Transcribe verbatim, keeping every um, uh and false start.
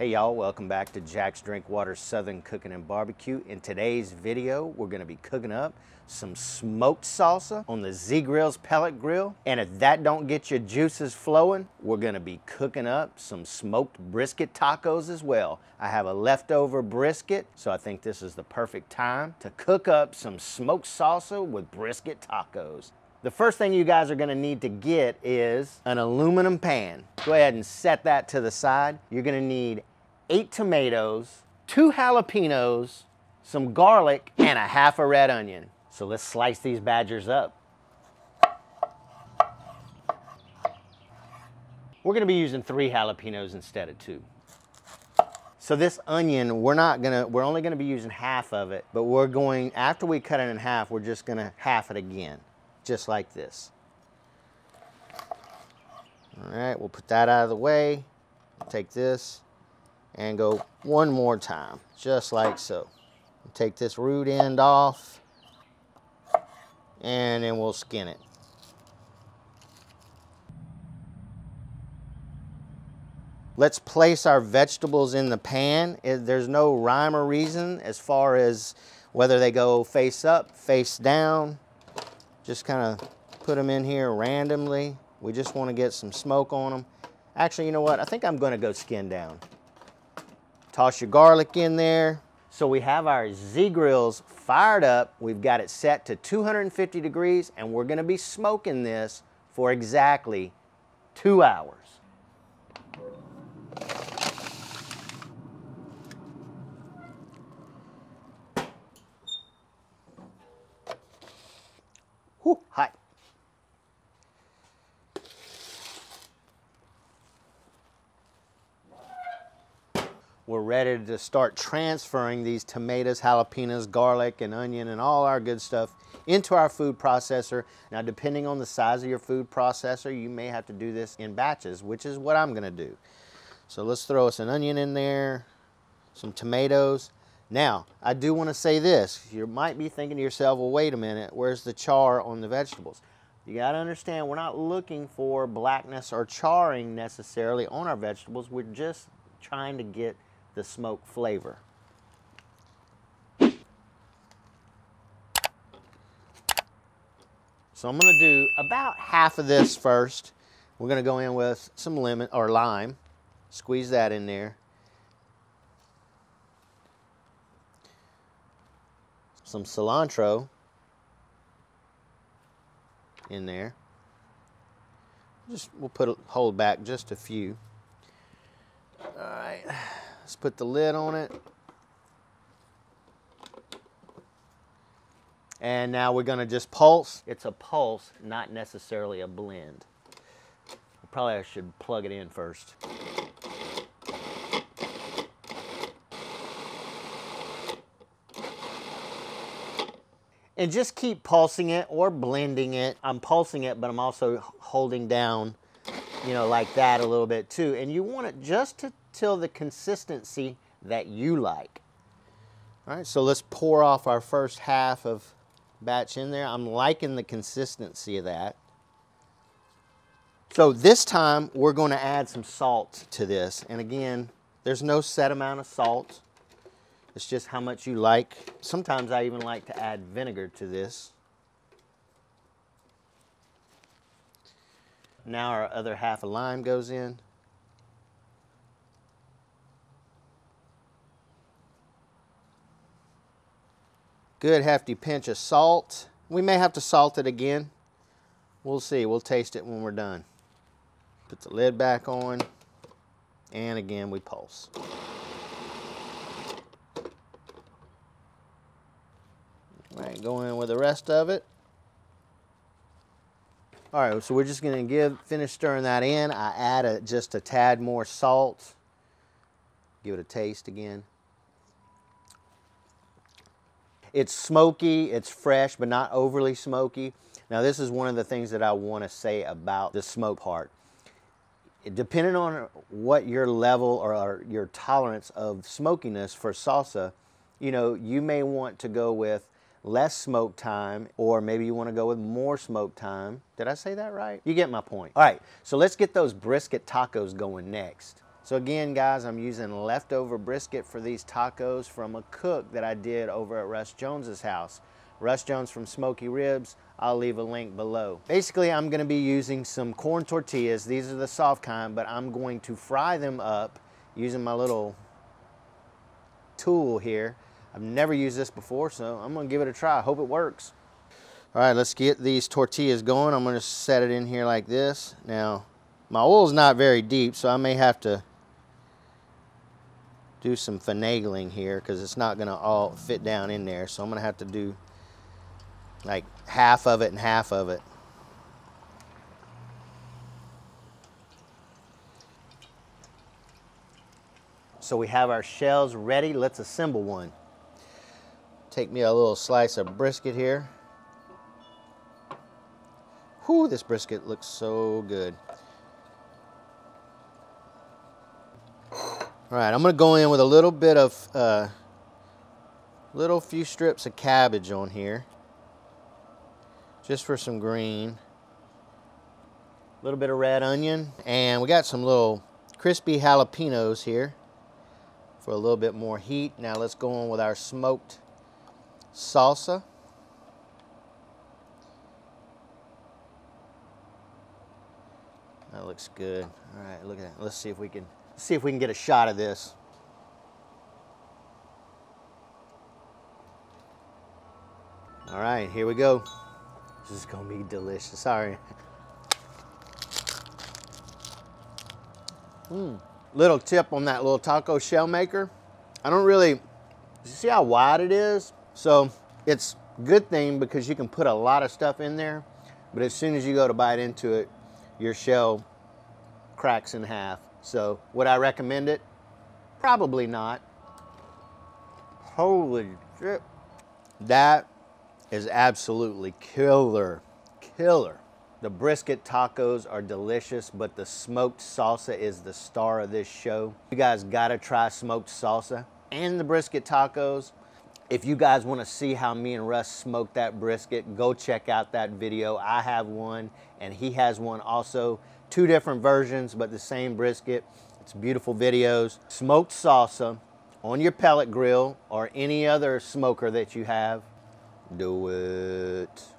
Hey y'all, welcome back to Jaxx Drinkwater Southern Cooking and Barbecue. In today's video, we're gonna be cooking up some smoked salsa on the Z Grills pellet grill. And if that don't get your juices flowing, we're gonna be cooking up some smoked brisket tacos as well. I have a leftover brisket, so I think this is the perfect time to cook up some smoked salsa with brisket tacos. The first thing you guys are gonna need to get is an aluminum pan. Go ahead and set that to the side. You're gonna need eight tomatoes, two jalapenos, some garlic, and a half a red onion. So let's slice these badgers up. We're gonna be using three jalapenos instead of two. So this onion, we're not gonna, we're only gonna be using half of it, but we're going, after we cut it in half, we're just gonna half it again, just like this. All right, we'll put that out of the way. Take this and go one more time, just like so. Take this root end off, and then we'll skin it. Let's place our vegetables in the pan. There's no rhyme or reason as far as whether they go face up, face down. Just kind of put them in here randomly. We just want to get some smoke on them. Actually, you know what? I think I'm going to go skin down. Toss your garlic in there. So we have our Z Grills fired up. We've got it set to two hundred fifty degrees, and we're gonna be smoking this for exactly two hours. Whew, hot. We're ready to start transferring these tomatoes, jalapenos, garlic, and onion, and all our good stuff into our food processor. Now, depending on the size of your food processor, you may have to do this in batches, which is what I'm gonna do. So let's throw us an onion in there, some tomatoes. Now, I do wanna say this. You might be thinking to yourself, well, wait a minute, where's the char on the vegetables? You gotta understand, we're not looking for blackness or charring necessarily on our vegetables. We're just trying to get the smoke flavor. So I'm gonna do about half of this first. We're gonna go in with some lemon or lime, squeeze that in there. Some cilantro in there. Just, we'll put, hold back just a few. All right. Let's put the lid on it. And now we're gonna just pulse. It's a pulse, not necessarily a blend. Probably I should plug it in first. And just keep pulsing it or blending it. I'm pulsing it, but I'm also holding down, you know, like that a little bit too. And you want it just to till the consistency that you like. All right, so let's pour off our first half of batch in there. I'm liking the consistency of that. So this time we're gonna add some salt to this. And again, there's no set amount of salt. It's just how much you like. Sometimes I even like to add vinegar to this. Now our other half of lime goes in. Good hefty pinch of salt. We may have to salt it again. We'll see, we'll taste it when we're done. Put the lid back on, and again we pulse. All right, go in with the rest of it. All right, so we're just gonna give, finish stirring that in. I add a, just a tad more salt. Give it a taste again. It's smoky, it's fresh, but not overly smoky. Now, this is one of the things that I want to say about the smoke part. It, depending on what your level or, or your tolerance of smokiness for salsa, you know, you may want to go with less smoke time, or maybe you want to go with more smoke time. Did I say that right? You get my point. All right, so let's get those brisket tacos going next. So again, guys, I'm using leftover brisket for these tacos from a cook that I did over at Russ Jones's house. Russ Jones from Smoky Ribs. I'll leave a link below. Basically, I'm gonna be using some corn tortillas. These are the soft kind, but I'm going to fry them up using my little tool here. I've never used this before, so I'm gonna give it a try. Hope it works. All right, let's get these tortillas going. I'm gonna set it in here like this. Now, my oil's not very deep, so I may have to do some finagling here because it's not gonna all fit down in there. So I'm gonna have to do like half of it and half of it. So we have our shells ready. Let's assemble one. Take me a little slice of brisket here. Whew, this brisket looks so good. All right, I'm gonna go in with a little bit of, uh, little few strips of cabbage on here, just for some green. A little bit of red onion, and we got some little crispy jalapenos here for a little bit more heat. Now let's go on with our smoked salsa. That looks good. All right, look at that. Let's see if we can see if we can get a shot of this. All right, here we go. This is gonna be delicious. Sorry. Mm. Little tip on that little taco shell maker. I don't really, you see how wide it is? So it's a good thing because you can put a lot of stuff in there, but as soon as you go to bite into it, your shell cracks in half. So, would I recommend it? Probably not. Holy shit. That is absolutely killer, killer. The brisket tacos are delicious, but the smoked salsa is the star of this show. You guys gotta try smoked salsa and the brisket tacos. If you guys wanna see how me and Russ smoked that brisket, go check out that video. I have one, and he has one also. Two different versions, but the same brisket. It's beautiful videos. Smoked salsa on your pellet grill or any other smoker that you have. Do it.